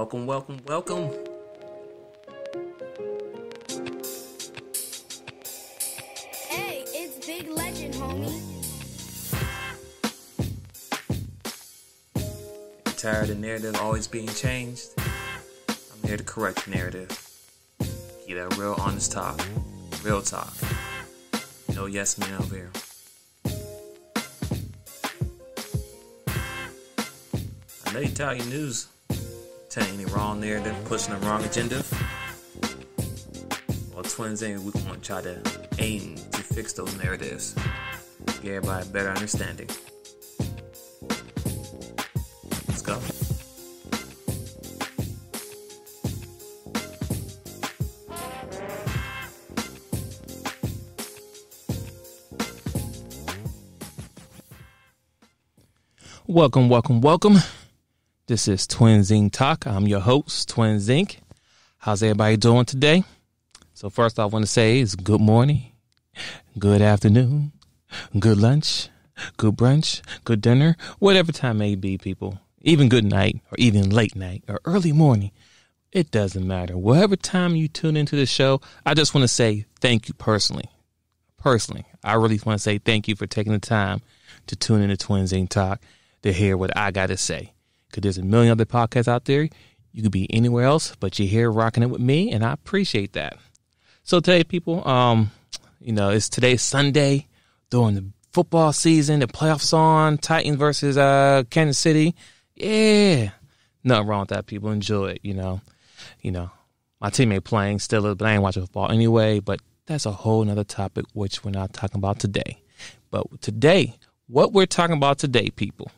Welcome, welcome, welcome. Hey, it's Big Legend, homie. I'm tired of narrative always being changed. I'm here to correct narrative. Get that real honest talk. Real talk. No yes man over here. I know you tell your news. Telling any wrong narrative, pushing the wrong agenda. Well, Twins Inc, we want to try to aim to fix those narratives. Give everybody a better understanding. Let's go. Welcome, welcome, welcome. This is Twins Inc Talk. I'm your host, Twins Inc. How's everybody doing today? So first I want to say is good morning, good afternoon, good lunch, good brunch, good dinner, whatever time may be, people. Even good night or even late night or early morning. It doesn't matter. Whatever time you tune into the show, I just want to say thank you personally. I really want to say thank you for taking the time to tune into Twins Inc Talk to hear what I got to say. Because there's a million other podcasts out there. You could be anywhere else, but you're here rocking it with me, and I appreciate that. So today, people, it's today's Sunday during the football season. The playoffs on, Titans versus Kansas City. Yeah, nothing wrong with that. People enjoy it. You know, my team ain't playing still, but I ain't watching football anyway. But that's a whole nother topic which we're not talking about today. But today, what we're talking about today, people,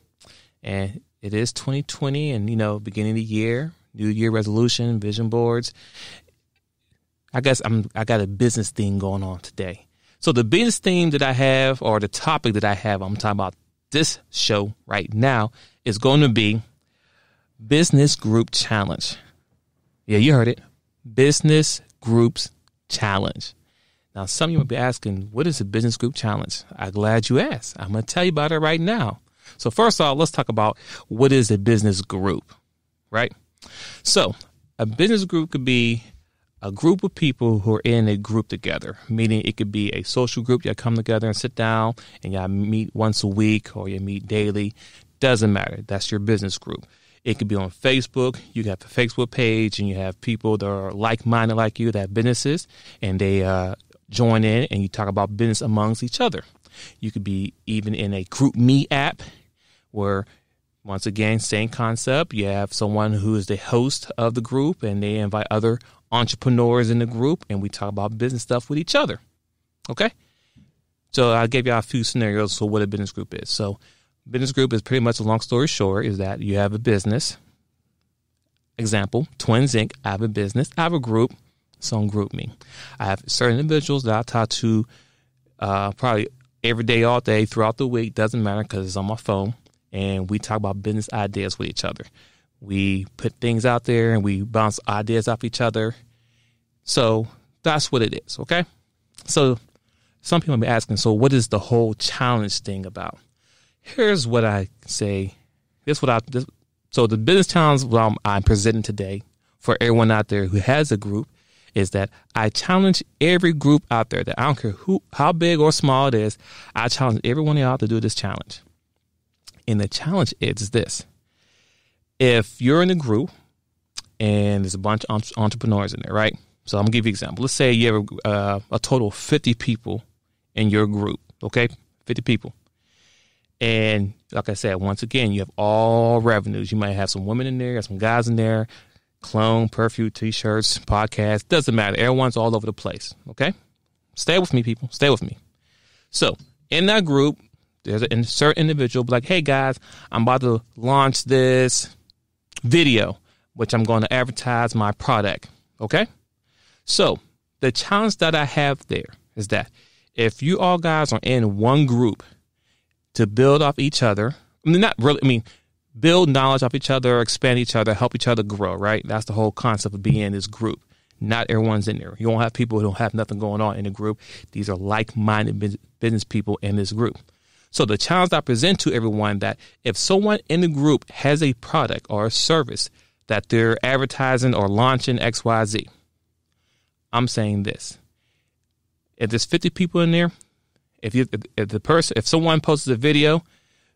and it is 2020 and, beginning of the year, new year resolution, vision boards. I guess I got a business theme going on today. So the business theme that I have, or the topic that I have, I'm talking about this show right now, is going to be Business Group Challenge. Yeah, you heard it. Business Groups Challenge. Now, some of you might be asking, what is a business group challenge? I'm glad you asked. I'm going to tell you about it right now. So first off, let's talk about what is a business group, right? So a business group could be a group of people who are in a group together, meaning it could be a social group. Y'all come together and sit down and y'all meet once a week or you meet daily. Doesn't matter. That's your business group. It could be on Facebook. You have a Facebook page and you have people that are like-minded like you that have businesses and they join in and you talk about business amongst each other. You could be even in a group me app where, once again, same concept. You have someone who is the host of the group and they invite other entrepreneurs in the group and we talk about business stuff with each other. Okay. So I gave you a few scenarios for what a business group is. So business group is pretty much, a long story short, is that you have a business. Example, Twins Inc. I have a business. I have a group. It's on GroupMe. I have certain individuals that I talk to probably every day, all day, throughout the week, doesn't matter because it's on my phone, and we talk about business ideas with each other. We put things out there, and we bounce ideas off each other. So that's what it is, okay? So some people may be asking, so what is the whole challenge thing about? Here's what I say. So the business challenge I'm presenting today for everyone out there who has a group is that I challenge every group out there that I don't care how big or small it is. I challenge everyone out to do this challenge. And the challenge is this. If you're in a group and there's a bunch of entrepreneurs in there, right? So I'm going to give you an example. Let's say you have a total of 50 people in your group, okay? 50 people. And like I said, once again, you have all revenues. You might have some women in there, some guys in there. Clone, perfume, t-shirts, podcast, doesn't matter. Everyone's all over the place, okay? Stay with me, people. Stay with me. So in that group, there's a certain individual like, hey, guys, I'm about to launch this video, which I'm going to advertise my product, okay? So the challenge that I have there is that if you all guys are in one group to build off each other, build knowledge off each other, expand each other, help each other grow, right? That's the whole concept of being in this group. Not everyone's in there. You won't have people who don't have nothing going on in the group. These are like-minded business people in this group. So the challenge I present to everyone that if someone in the group has a product or a service that they're advertising or launching XYZ. I'm saying this. If there's 50 people in there, if someone posts a video,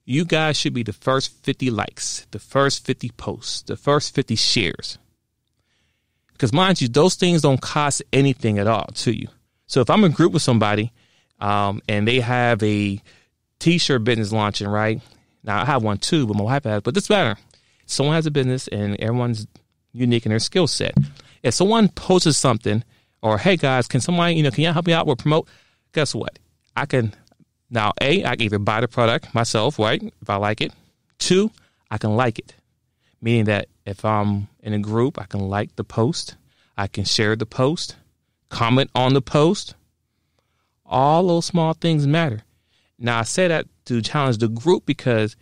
you guys should be the first 50 likes, the first 50 posts, the first 50 shares. Because mind you, those things don't cost anything at all to you. So if I'm in a group with somebody and they have a T-shirt business launching, right? Now, I have one too, but my wife has, but this matter. Someone has a business and everyone's unique in their skill set. If someone posts something or, hey, guys, can somebody, can you help me out with promote? Guess what? I can either buy the product myself, right, if I like it. 2, I can like it, meaning that if I'm in a group, I can like the post. I can share the post, comment on the post. All those small things matter. Now, I say that to challenge the group because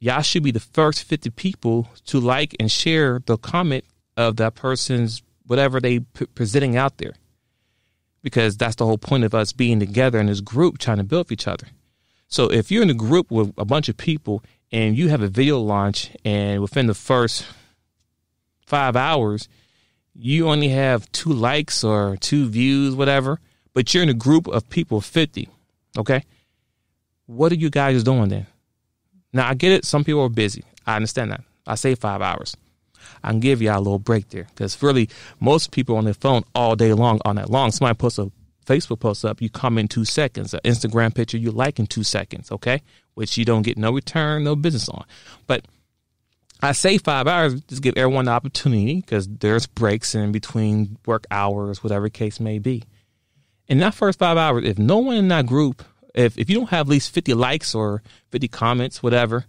y'all should be the first 50 people to like and share the comment of that person's whatever they presenting out there. Because that's the whole point of us being together in this group trying to build with each other. So if you're in a group with a bunch of people and you have a video launch and within the first 5 hours, you only have 2 likes or 2 views, whatever, but you're in a group of people 50. Okay. What are you guys doing then? Now, I get it. Some people are busy. I understand that. I say 5 hours. I can give y'all a little break there because really most people are on their phone all day long, all night long. Somebody posts a Facebook post up, you comment in 2 seconds. An Instagram picture, you like in 2 seconds, okay? Which you don't get no return, no business on. But I say 5 hours, just give everyone the opportunity because there's breaks in between work hours, whatever case may be. In that first 5 hours, if no one in that group, if you don't have at least 50 likes or 50 comments, whatever,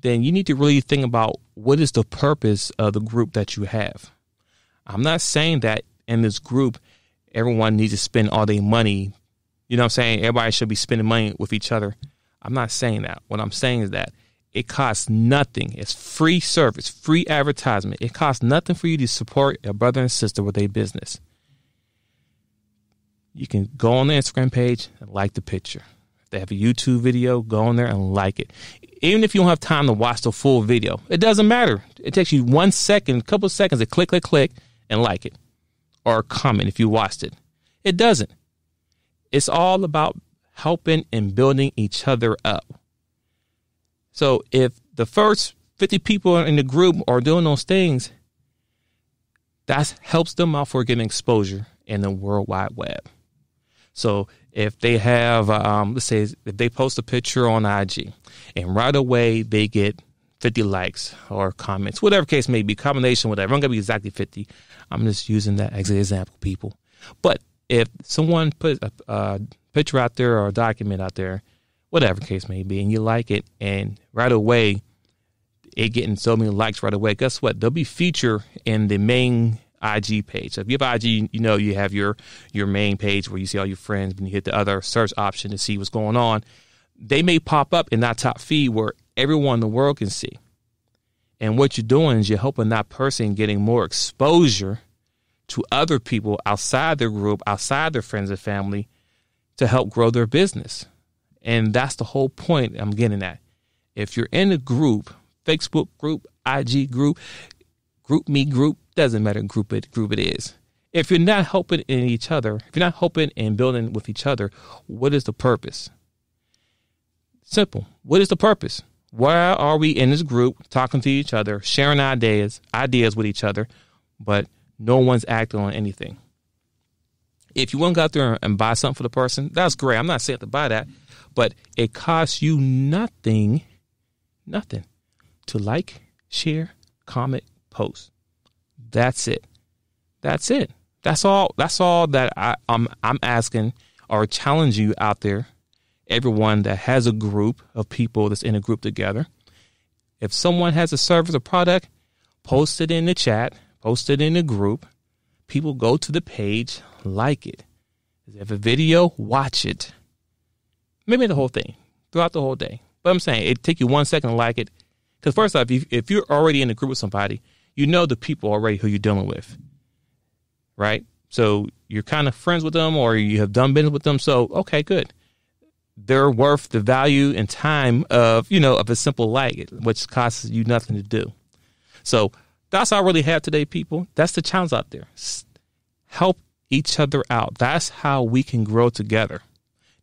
then you need to really think about what is the purpose of the group that you have. I'm not saying that in this group, everyone needs to spend all their money. You know what I'm saying? Everybody should be spending money with each other. I'm not saying that. What I'm saying is that it costs nothing. It's free service, free advertisement. It costs nothing for you to support a brother and sister with a business. You can go on the Instagram page and like the picture. If they have a YouTube video, go on there and like it. Even if you don't have time to watch the full video, it doesn't matter. It takes you 1 second, a couple of seconds to click, click, click, and like it. Or comment if you watched it. It doesn't. It's all about helping and building each other up. So if the first 50 people in the group are doing those things, that helps them out for getting exposure in the World Wide Web. So if they have, let's say, if they post a picture on IG and right away they get 50 likes or comments, whatever case may be, combination, whatever. I'm going to be exactly 50. I'm just using that as an example, people. But if someone puts a picture out there or a document out there, whatever case may be, and you like it, and right away it getting so many likes right away, guess what? They'll be featured in the main IG page. So if you have IG, you have your main page where you see all your friends, and you hit the other search option to see what's going on. They may pop up in that top feed where everyone in the world can see. And what you're doing is you're helping that person getting more exposure to other people outside their group, outside their friends and family to help grow their business. And that's the whole point I'm getting at. If you're in a group, Facebook group, IG group, group me group, doesn't matter group it is. If you're not helping in each other, if you're not helping and building with each other, what is the purpose? Simple. What is the purpose? Why are we in this group talking to each other, sharing ideas with each other, but no one's acting on anything? If you want to go out there and buy something for the person, that's great. I'm not saying to buy that, but it costs you nothing to like, share, comment, post. That's it. That's all that I'm asking or challenging you out there. Everyone that has a group of people that's in a group together. If someone has a service or product, post it in the chat, post it in the group. People go to the page, like it. If you have a video, watch it. Maybe the whole thing, throughout the whole day. But I'm saying it take you 1 second to like it. Because first off, if you're already in a group with somebody, you know the people already who you're dealing with, right? So you're kind of friends with them or you have done business with them. So, okay, good. They're worth the value and time of a simple like, which costs you nothing to do. So That's all I really have today, people. That's the challenge out there. Help each other out. That's how we can grow together.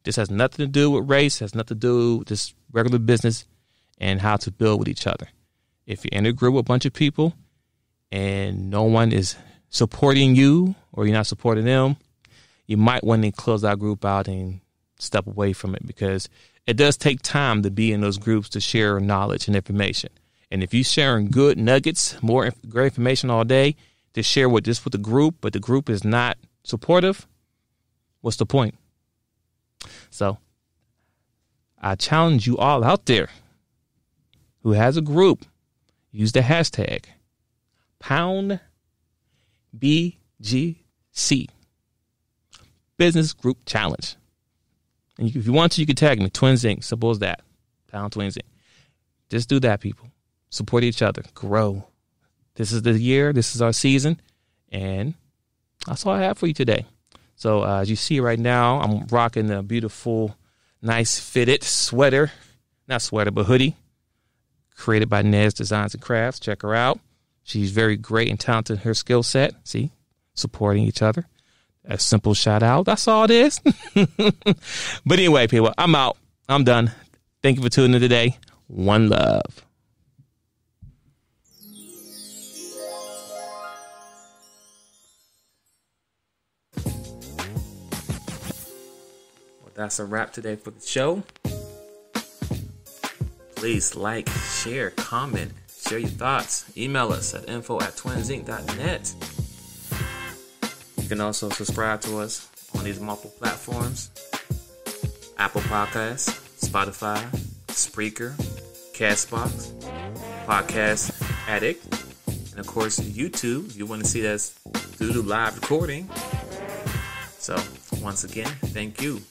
This has nothing to do with race, has nothing to do with just regular business and how to build with each other. If you're in a group with a bunch of people and no one is supporting you or you're not supporting them, you might want to close that group out and step away from it, because it does take time to be in those groups to share knowledge and information. And if you're sharing good nuggets, more great information all day to share with this with the group, but the group is not supportive, what's the point? So I challenge you all out there who has a group, use the hashtag #BGC Business Group Challenge. And if you want to, you can tag me, Twins Inc. Suppose that. #Twins Inc. Just do that, people. Support each other. Grow. This is the year. This is our season. And that's all I have for you today. So as you see right now, I'm rocking a beautiful, nice fitted sweater. Not sweater, but hoodie. Created by Nez Designs and Crafts. Check her out. She's very great and talented in her skill set. See? Supporting each other. A simple shout out. That's all it is. But anyway, people, I'm out. I'm done. Thank you for tuning in today. One love. Well, that's a wrap today for the show. Please like, share, comment, share your thoughts. Email us at info@twinsinc.net. You can also subscribe to us on these multiple platforms: Apple Podcasts, Spotify, Spreaker, CastBox, Podcast Addict, and of course YouTube if you want to see us do the live recording. So once again, thank you.